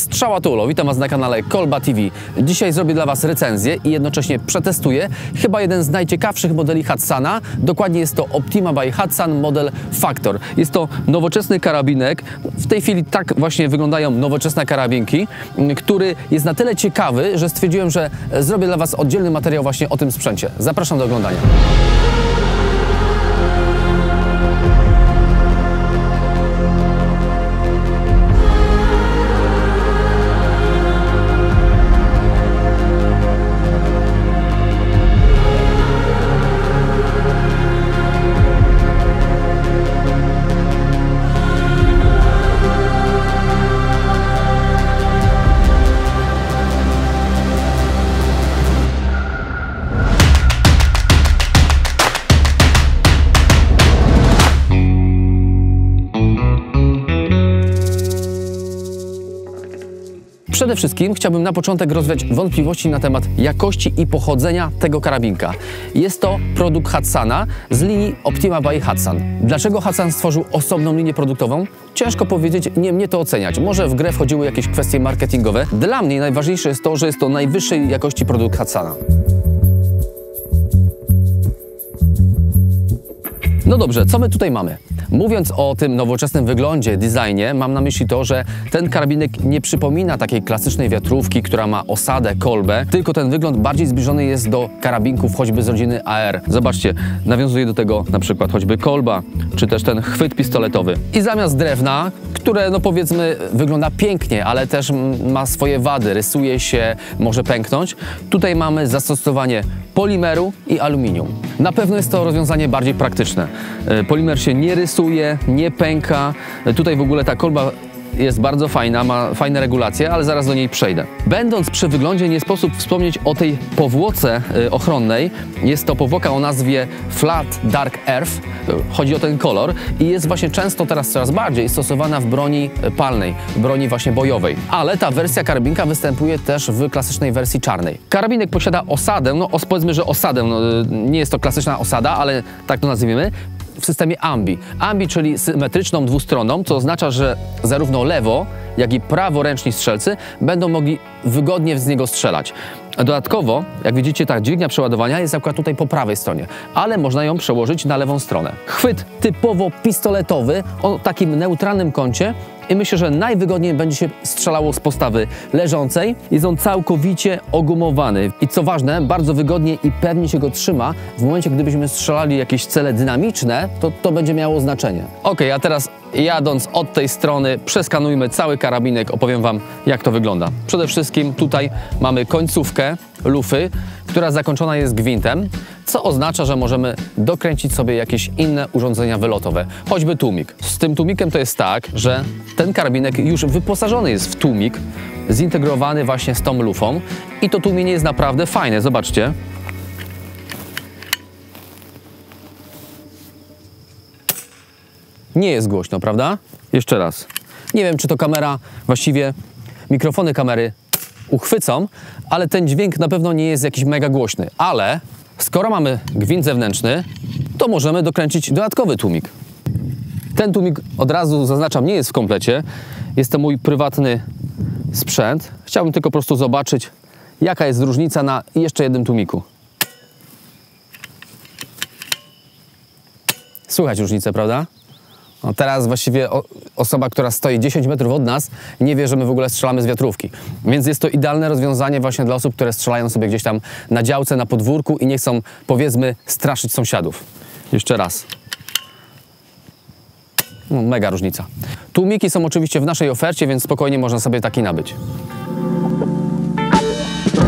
Strzałatulo, witam Was na kanale Kolba TV. Dzisiaj zrobię dla Was recenzję i jednocześnie przetestuję chyba jeden z najciekawszych modeli Hatsana. Dokładnie jest to Optima by Hatsan model Factor. Jest to nowoczesny karabinek. W tej chwili tak właśnie wyglądają nowoczesne karabinki, który jest na tyle ciekawy, że stwierdziłem, że zrobię dla Was oddzielny materiał właśnie o tym sprzęcie. Zapraszam do oglądania. Przede wszystkim chciałbym na początek rozwiać wątpliwości na temat jakości i pochodzenia tego karabinka. Jest to produkt Hatsana z linii Optima by Hatsan. Dlaczego Hatsan stworzył osobną linię produktową? Ciężko powiedzieć, nie mnie to oceniać. Może w grę wchodziły jakieś kwestie marketingowe. Dla mnie najważniejsze jest to, że jest to najwyższej jakości produkt Hatsana. No dobrze, co my tutaj mamy? Mówiąc o tym nowoczesnym wyglądzie, designie, mam na myśli to, że ten karabinek nie przypomina takiej klasycznej wiatrówki, która ma osadę, kolbę, tylko ten wygląd bardziej zbliżony jest do karabinków choćby z rodziny AR. Zobaczcie, nawiązuje do tego na przykład choćby kolba, czy też ten chwyt pistoletowy. I zamiast drewna, które no powiedzmy wygląda pięknie, ale też ma swoje wady, rysuje się, może pęknąć, tutaj mamy zastosowanie polimeru i aluminium. Na pewno jest to rozwiązanie bardziej praktyczne. Polimer się nie rysuje, nie pęka. Tutaj w ogóle ta kolba jest bardzo fajna, ma fajne regulacje, ale zaraz do niej przejdę. Będąc przy wyglądzie, nie sposób wspomnieć o tej powłoce ochronnej. Jest to powłoka o nazwie Flat Dark Earth. Chodzi o ten kolor i jest właśnie często, teraz coraz bardziej, stosowana w broni palnej, broni właśnie bojowej. Ale ta wersja karabinka występuje też w klasycznej wersji czarnej. Karabinek posiada osadę, no powiedzmy, że osadę, no, nie jest to klasyczna osada, ale tak to nazwijmy, w systemie AMBI. AMBI, czyli symetryczną dwustronną, co oznacza, że zarówno lewo, jak i praworęczni strzelcy będą mogli wygodnie z niego strzelać. Dodatkowo, jak widzicie, ta dźwignia przeładowania jest akurat tutaj po prawej stronie, ale można ją przełożyć na lewą stronę. Chwyt typowo pistoletowy o takim neutralnym kącie i myślę, że najwygodniej będzie się strzelało z postawy leżącej. Jest on całkowicie ogumowany i co ważne, bardzo wygodnie i pewnie się go trzyma. W momencie, gdybyśmy strzelali jakieś cele dynamiczne, to będzie miało znaczenie. Ok, a teraz jadąc od tej strony, przeskanujmy cały karabinek, opowiem Wam, jak to wygląda. Przede wszystkim tutaj mamy końcówkę lufy, która zakończona jest gwintem, co oznacza, że możemy dokręcić sobie jakieś inne urządzenia wylotowe, choćby tłumik. Z tym tłumikiem to jest tak, że ten karabinek już wyposażony jest w tłumik, zintegrowany właśnie z tą lufą i to tłumienie jest naprawdę fajne, zobaczcie. Nie jest głośno, prawda? Jeszcze raz. Nie wiem, czy to kamera, właściwie mikrofony kamery uchwycą, ale ten dźwięk na pewno nie jest jakiś mega głośny. Ale skoro mamy gwint zewnętrzny, to możemy dokręcić dodatkowy tłumik. Ten tłumik, od razu zaznaczam, nie jest w komplecie. Jest to mój prywatny sprzęt. Chciałbym tylko po prostu zobaczyć, jaka jest różnica na jeszcze jednym tłumiku. Słychać różnicę, prawda? No teraz właściwie osoba, która stoi 10 metrów od nas, nie wie, że my w ogóle strzelamy z wiatrówki. Więc jest to idealne rozwiązanie właśnie dla osób, które strzelają sobie gdzieś tam na działce, na podwórku i nie chcą, powiedzmy, straszyć sąsiadów. Jeszcze raz. No, mega różnica. Tłumiki są oczywiście w naszej ofercie, więc spokojnie można sobie taki nabyć.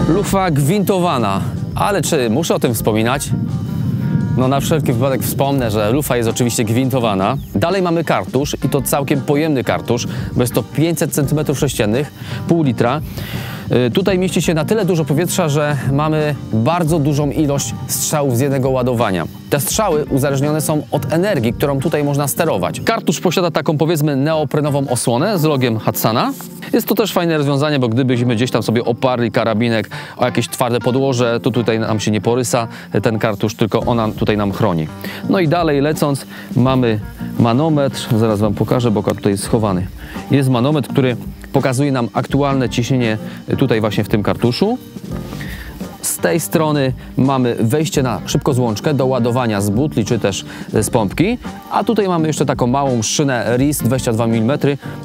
Lufa gwintowana. Ale czy muszę o tym wspominać? No na wszelki wypadek wspomnę, że lufa jest oczywiście gwintowana. Dalej mamy kartusz i to całkiem pojemny kartusz, bo jest to 500 cm3, pół litra. Tutaj mieści się na tyle dużo powietrza, że mamy bardzo dużą ilość strzałów z jednego ładowania. Te strzały uzależnione są od energii, którą tutaj można sterować. Kartusz posiada taką, powiedzmy, neoprenową osłonę z logiem Hatsana. Jest to też fajne rozwiązanie, bo gdybyśmy gdzieś tam sobie oparli karabinek o jakieś twarde podłoże, to tutaj nam się nie porysa ten kartusz, tylko ona tutaj nam chroni. No i dalej lecąc mamy manometr, zaraz Wam pokażę, bo akurat tutaj jest schowany. Jest manometr, który pokazuje nam aktualne ciśnienie tutaj właśnie w tym kartuszu. Z tej strony mamy wejście na szybkozłączkę do ładowania z butli czy też z pompki, a tutaj mamy jeszcze taką małą szynę RIS 22 mm,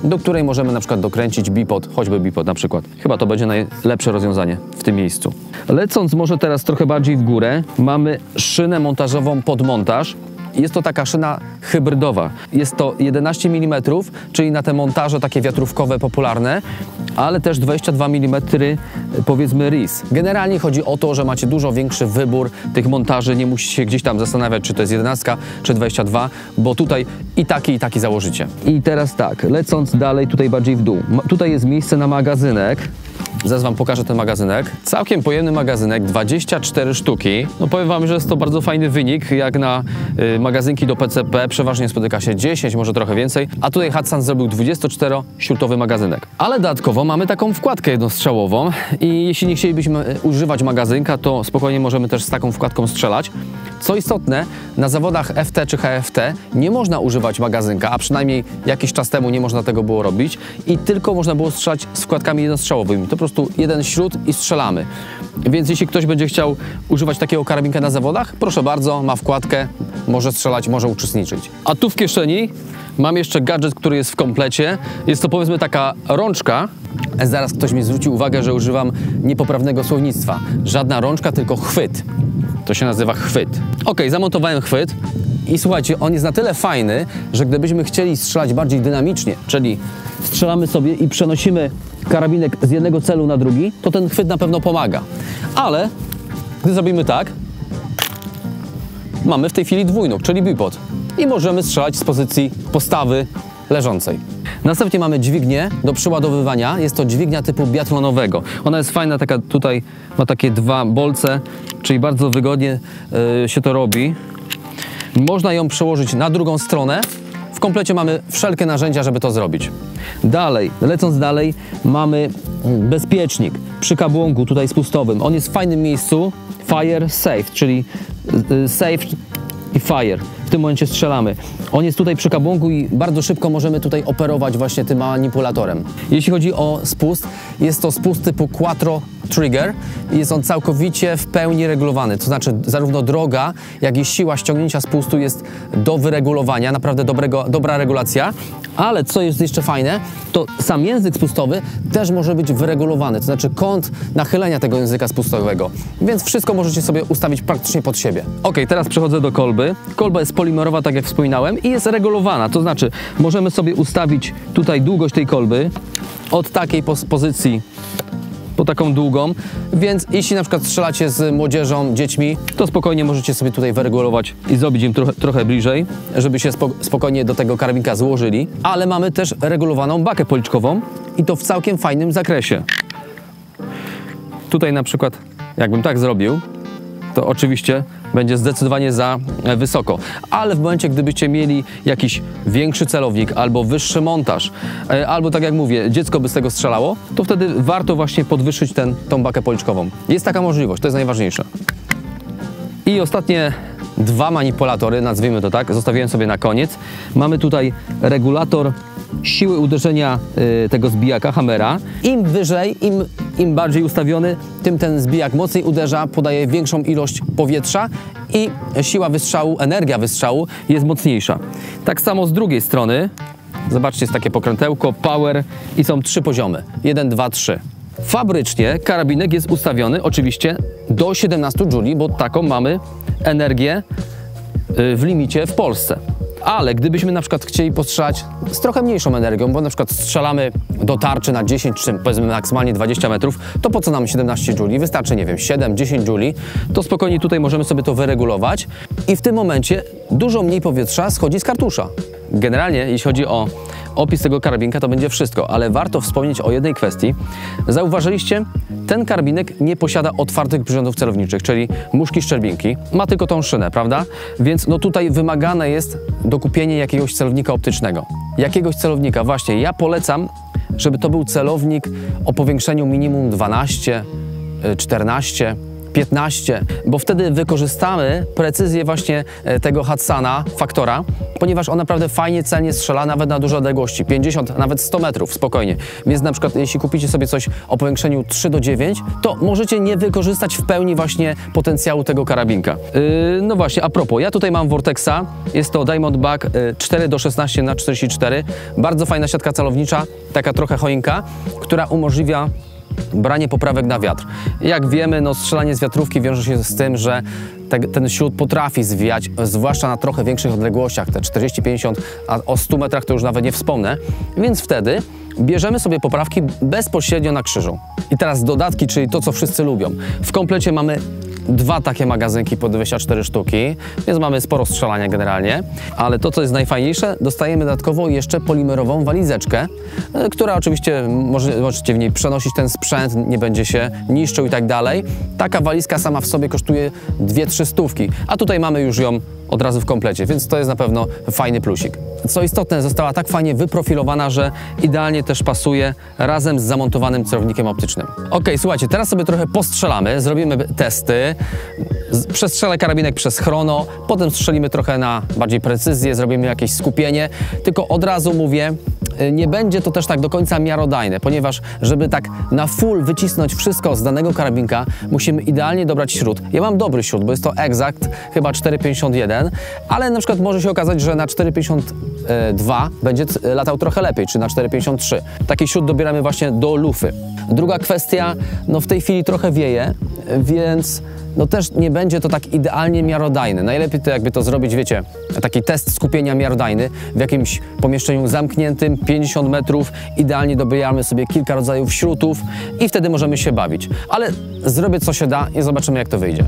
do której możemy na przykład dokręcić bipod, choćby bipod na przykład. Chyba to będzie najlepsze rozwiązanie w tym miejscu. Lecąc może teraz trochę bardziej w górę, mamy szynę montażową pod montaż. Jest to taka szyna hybrydowa. Jest to 11 mm, czyli na te montaże takie wiatrówkowe, popularne, ale też 22 mm, powiedzmy RIS. Generalnie chodzi o to, że macie dużo większy wybór tych montaży, nie musicie się gdzieś tam zastanawiać, czy to jest 11 czy 22, bo tutaj i taki założycie. I teraz tak, lecąc dalej tutaj bardziej w dół. Tutaj jest miejsce na magazynek. Zaraz wam pokażę ten magazynek. Całkiem pojemny magazynek, 24 sztuki. No powiem wam, że jest to bardzo fajny wynik, jak na magazynki do PCP. Przeważnie spotyka się 10, może trochę więcej. A tutaj Hatsan zrobił 24-śrutowy magazynek. Ale dodatkowo mamy taką wkładkę jednostrzałową i jeśli nie chcielibyśmy używać magazynka, to spokojnie możemy też z taką wkładką strzelać. Co istotne, na zawodach FT czy HFT nie można używać magazynka, a przynajmniej jakiś czas temu nie można tego było robić i tylko można było strzelać z wkładkami jednostrzałowymi. To po prostu jeden śrut i strzelamy. Więc jeśli ktoś będzie chciał używać takiego karabinka na zawodach, proszę bardzo, ma wkładkę, może strzelać, może uczestniczyć. A tu w kieszeni mam jeszcze gadżet, który jest w komplecie. Jest to powiedzmy taka rączka. Zaraz ktoś mi zwrócił uwagę, że używam niepoprawnego słownictwa. Żadna rączka, tylko chwyt. To się nazywa chwyt. Ok, zamontowałem chwyt i słuchajcie, on jest na tyle fajny, że gdybyśmy chcieli strzelać bardziej dynamicznie, czyli strzelamy sobie i przenosimy karabinek z jednego celu na drugi, to ten chwyt na pewno pomaga. Ale gdy zrobimy tak, mamy w tej chwili dwójnóg, czyli bipod i możemy strzelać z pozycji postawy leżącej. Następnie mamy dźwignię do przeładowywania. Jest to dźwignia typu biathlonowego. Ona jest fajna, taka tutaj ma takie dwa bolce, czyli bardzo wygodnie się to robi. Można ją przełożyć na drugą stronę. W komplecie mamy wszelkie narzędzia, żeby to zrobić. Dalej, lecąc dalej, mamy bezpiecznik przy kabłąku tutaj spustowym. On jest w fajnym miejscu, fire safe, czyli safe i fire. W tym momencie strzelamy. On jest tutaj przy kabłąku i bardzo szybko możemy tutaj operować właśnie tym manipulatorem. Jeśli chodzi o spust, jest to spust typu Quattro trigger i jest on całkowicie w pełni regulowany. To znaczy zarówno droga, jak i siła ściągnięcia spustu jest do wyregulowania. Naprawdę dobra regulacja. Ale co jest jeszcze fajne, to sam język spustowy też może być wyregulowany. To znaczy kąt nachylenia tego języka spustowego. Więc wszystko możecie sobie ustawić praktycznie pod siebie. Ok, teraz przechodzę do kolby. Kolba jest polimerowa, tak jak wspominałem, i jest regulowana. To znaczy możemy sobie ustawić tutaj długość tej kolby od takiej pozycji po taką długą, więc jeśli na przykład strzelacie z młodzieżą, dziećmi, to spokojnie możecie sobie tutaj wyregulować i zrobić im trochę bliżej, żeby się spokojnie do tego karabinka złożyli. Ale mamy też regulowaną bakę policzkową i to w całkiem fajnym zakresie. Tutaj na przykład, jakbym tak zrobił, to oczywiście będzie zdecydowanie za wysoko. Ale w momencie, gdybyście mieli jakiś większy celownik albo wyższy montaż, albo tak jak mówię, dziecko by z tego strzelało, to wtedy warto właśnie podwyższyć tą bakę policzkową. Jest taka możliwość, to jest najważniejsze. I ostatnie dwa manipulatory, nazwijmy to tak, zostawiłem sobie na koniec. Mamy tutaj regulator siły uderzenia tego zbijaka, hammera. Im wyżej, im bardziej ustawiony, tym ten zbijak mocniej uderza, podaje większą ilość powietrza i siła wystrzału, energia wystrzału jest mocniejsza. Tak samo z drugiej strony, zobaczcie, jest takie pokrętełko, power i są trzy poziomy, 1, 2, 3. Fabrycznie karabinek jest ustawiony oczywiście do 17 Juli, bo taką mamy energię w limicie w Polsce. Ale gdybyśmy na przykład chcieli postrzelać z trochę mniejszą energią, bo na przykład strzelamy do tarczy na 10 czy powiedzmy maksymalnie 20 metrów, to po co nam 17 Juli? Wystarczy, nie wiem, 7-10 Juli, to spokojnie tutaj możemy sobie to wyregulować i w tym momencie dużo mniej powietrza schodzi z kartusza. Generalnie, jeśli chodzi o opis tego karabinka, to będzie wszystko, ale warto wspomnieć o jednej kwestii. Zauważyliście? Ten karabinek nie posiada otwartych przyrządów celowniczych, czyli muszki, szczerbinki. Ma tylko tą szynę, prawda? Więc no tutaj wymagane jest dokupienie jakiegoś celownika optycznego. Jakiegoś celownika, właśnie. Ja polecam, żeby to był celownik o powiększeniu minimum 12, 14, 15, bo wtedy wykorzystamy precyzję właśnie tego Hatsana, Factora, ponieważ on naprawdę fajnie, celnie strzela nawet na duże odległości, 50, nawet 100 metrów spokojnie. Więc na przykład jeśli kupicie sobie coś o powiększeniu 3:9, to możecie nie wykorzystać w pełni właśnie potencjału tego karabinka. No właśnie, a propos, ja tutaj mam Vortexa, jest to Diamondback 4:16x44, bardzo fajna siatka celownicza, taka trochę choinka, która umożliwia branie poprawek na wiatr. Jak wiemy, no, strzelanie z wiatrówki wiąże się z tym, że ten śrut potrafi zwijać, zwłaszcza na trochę większych odległościach, te 40-50, a o 100 metrach to już nawet nie wspomnę, więc wtedy bierzemy sobie poprawki bezpośrednio na krzyżu. I teraz dodatki, czyli to, co wszyscy lubią. W komplecie mamy dwa takie magazynki po 24 sztuki, więc mamy sporo strzelania generalnie, ale to, co jest najfajniejsze, dostajemy dodatkowo jeszcze polimerową walizeczkę, która oczywiście możecie w niej przenosić ten sprzęt, nie będzie się niszczył i tak dalej. Taka walizka sama w sobie kosztuje 2–3 stówki, a tutaj mamy już ją od razu w komplecie, więc to jest na pewno fajny plusik. Co istotne, została tak fajnie wyprofilowana, że idealnie też pasuje razem z zamontowanym celownikiem optycznym. Ok, słuchajcie, teraz sobie trochę postrzelamy, zrobimy testy. Przestrzelę karabinek przez chrono, potem strzelimy trochę na bardziej precyzję, zrobimy jakieś skupienie, tylko od razu mówię, nie będzie to też tak do końca miarodajne, ponieważ żeby tak na full wycisnąć wszystko z danego karabinka, musimy idealnie dobrać śrut. Ja mam dobry śrut, bo jest to Exact, chyba 4,51, ale na przykład może się okazać, że na 4,52 będzie latał trochę lepiej, czy na 4,53. Taki śrut dobieramy właśnie do lufy. Druga kwestia, no w tej chwili trochę wieje, więc no też nie będzie to tak idealnie miarodajne. Najlepiej to jakby to zrobić, wiecie, taki test skupienia miarodajny w jakimś pomieszczeniu zamkniętym, 50 metrów, idealnie dobieramy sobie kilka rodzajów śrutów i wtedy możemy się bawić. Ale zrobię co się da i zobaczymy, jak to wyjdzie.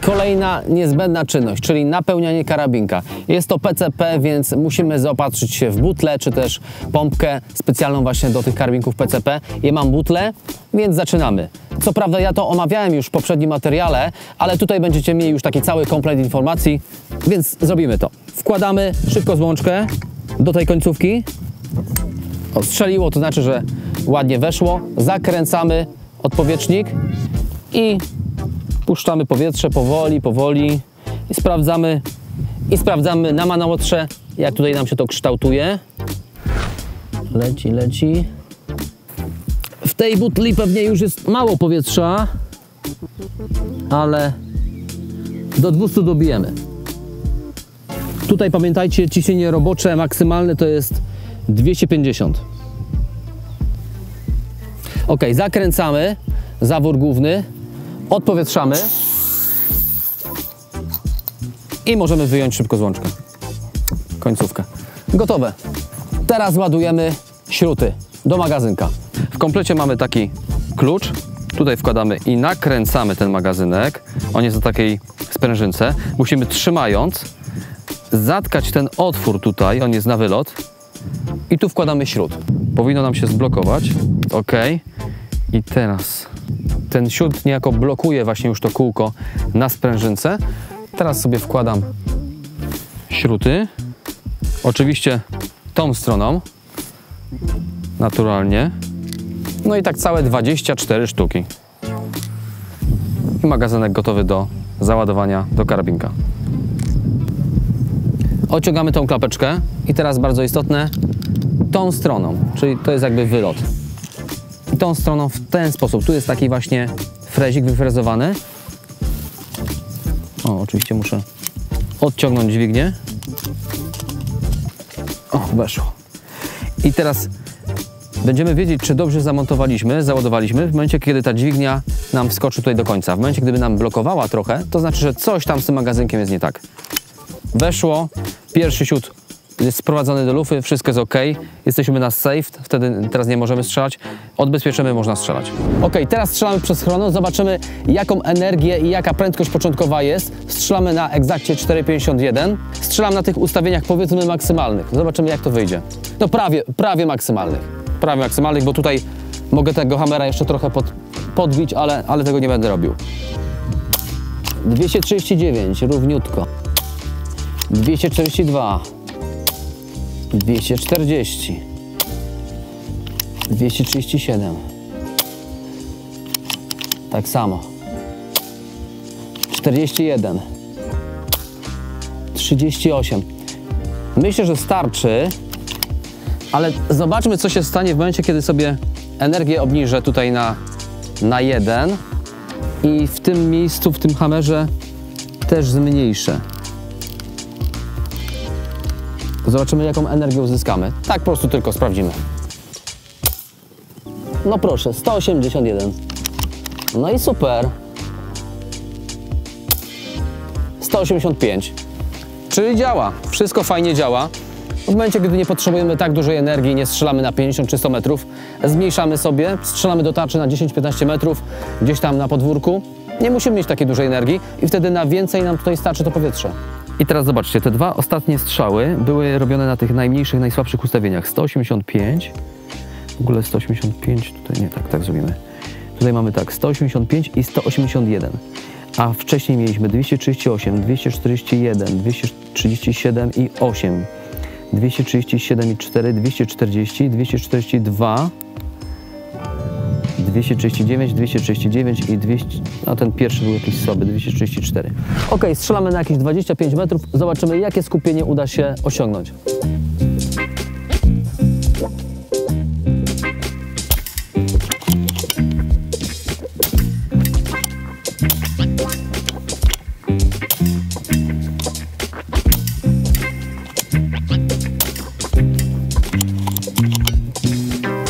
Kolejna niezbędna czynność, czyli napełnianie karabinka. Jest to PCP, więc musimy zaopatrzyć się w butlę, czy też pompkę specjalną właśnie do tych karabinków PCP. Ja mam butlę, więc zaczynamy. Co prawda ja to omawiałem już w poprzednim materiale, ale tutaj będziecie mieli już taki cały komplet informacji, więc zrobimy to. Wkładamy szybko złączkę do tej końcówki. O, strzeliło, to znaczy, że ładnie weszło. Zakręcamy odpowietrznik i puszczamy powietrze powoli, powoli i sprawdzamy na manometrze, jak tutaj nam się to kształtuje. Leci, leci. W tej butli pewnie już jest mało powietrza, ale do 200 dobijemy. Tutaj pamiętajcie, ciśnienie robocze maksymalne to jest 250. Ok, zakręcamy zawór główny. Odpowietrzamy i możemy wyjąć szybko złączkę, końcówkę. Gotowe. Teraz ładujemy śruty do magazynka. W komplecie mamy taki klucz, tutaj wkładamy i nakręcamy ten magazynek. On jest na takiej sprężynce. Musimy trzymając zatkać ten otwór tutaj, on jest na wylot i tu wkładamy śrut. Powinno nam się zblokować. Ok. I teraz ten śrut niejako blokuje właśnie już to kółko na sprężynce. Teraz sobie wkładam śruty. Oczywiście tą stroną. Naturalnie. No i tak całe 24 sztuki. I magazynek gotowy do załadowania do karabinka. Odciągamy tą klapeczkę i teraz bardzo istotne, tą stroną, czyli to jest jakby wylot. I tą stroną w ten sposób. Tu jest taki właśnie frezik wyfrezowany. O, oczywiście muszę odciągnąć dźwignię. O, weszło. I teraz będziemy wiedzieć, czy dobrze zamontowaliśmy, załadowaliśmy w momencie, kiedy ta dźwignia nam wskoczy tutaj do końca. W momencie, gdyby nam blokowała trochę, to znaczy, że coś tam z tym magazynkiem jest nie tak. Weszło, pierwszy śrut jest sprowadzony do lufy, wszystko jest ok, jesteśmy na safe, wtedy teraz nie możemy strzelać, odbezpieczymy, można strzelać. Ok, teraz strzelamy przez chrono, zobaczymy jaką energię i jaka prędkość początkowa jest. Strzelamy na Exaccie 4,51, strzelam na tych ustawieniach powiedzmy maksymalnych, zobaczymy jak to wyjdzie. No prawie maksymalnych, bo tutaj mogę tego hamera jeszcze trochę podbić, ale tego nie będę robił. 239, równiutko. 242. 240, 237, Tak samo. 41. 38. Myślę, że starczy, ale zobaczmy, co się stanie w momencie, kiedy sobie energię obniżę tutaj na 1 i w tym miejscu, w tym hammerze też zmniejszę. Zobaczymy, jaką energię uzyskamy. Tak po prostu tylko sprawdzimy. No proszę, 181. No i super. 185. Czyli działa. Wszystko fajnie działa. W momencie, gdy nie potrzebujemy tak dużej energii, nie strzelamy na 50 czy 100 metrów, zmniejszamy sobie, strzelamy do tarczy na 10-15 metrów, gdzieś tam na podwórku. Nie musimy mieć takiej dużej energii i wtedy na więcej nam tutaj starczy to powietrze. I teraz zobaczcie, te dwa ostatnie strzały były robione na tych najmniejszych, najsłabszych ustawieniach. 185, w ogóle 185, tutaj nie, tak zrobimy. Tutaj mamy tak, 185 i 181. A wcześniej mieliśmy 238, 241, 237 i 8, 237 i 4, 240, 242, 239, 239 i 200, a ten pierwszy był jakiś słaby, 234. Ok, strzelamy na jakieś 25 metrów, zobaczymy, jakie skupienie uda się osiągnąć.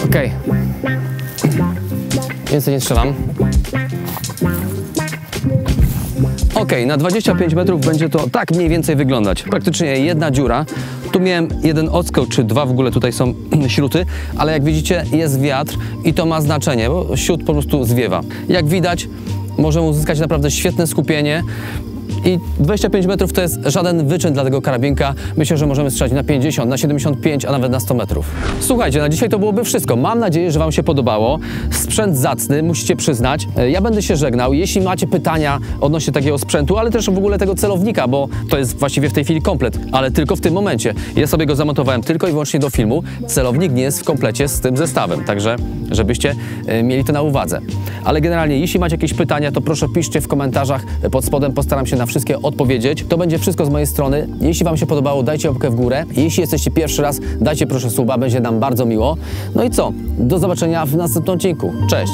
Okej. Więcej nie strzelam. Okej, na 25 metrów będzie to tak mniej więcej wyglądać. Praktycznie jedna dziura. Tu miałem jeden odskok, czy dwa w ogóle, tutaj są śruty, ale jak widzicie jest wiatr i to ma znaczenie, bo śrut po prostu zwiewa. Jak widać możemy uzyskać naprawdę świetne skupienie. I 25 metrów to jest żaden wyczyn dla tego karabinka. Myślę, że możemy strzelać na 50, na 75, a nawet na 100 metrów. Słuchajcie, na dzisiaj to byłoby wszystko. Mam nadzieję, że wam się podobało. Sprzęt zacny, musicie przyznać. Ja będę się żegnał. Jeśli macie pytania odnośnie takiego sprzętu, ale też w ogóle tego celownika, bo to jest właściwie w tej chwili komplet, ale tylko w tym momencie. Ja sobie go zamontowałem tylko i wyłącznie do filmu. Celownik nie jest w komplecie z tym zestawem, także żebyście mieli to na uwadze. Ale generalnie, jeśli macie jakieś pytania, to proszę piszcie w komentarzach pod spodem. Postaram się na wszystkie odpowiedzieć. To będzie wszystko z mojej strony. Jeśli wam się podobało, dajcie łapkę w górę. Jeśli jesteście pierwszy raz, dajcie proszę suba, będzie nam bardzo miło. No i co? Do zobaczenia w następnym odcinku. Cześć!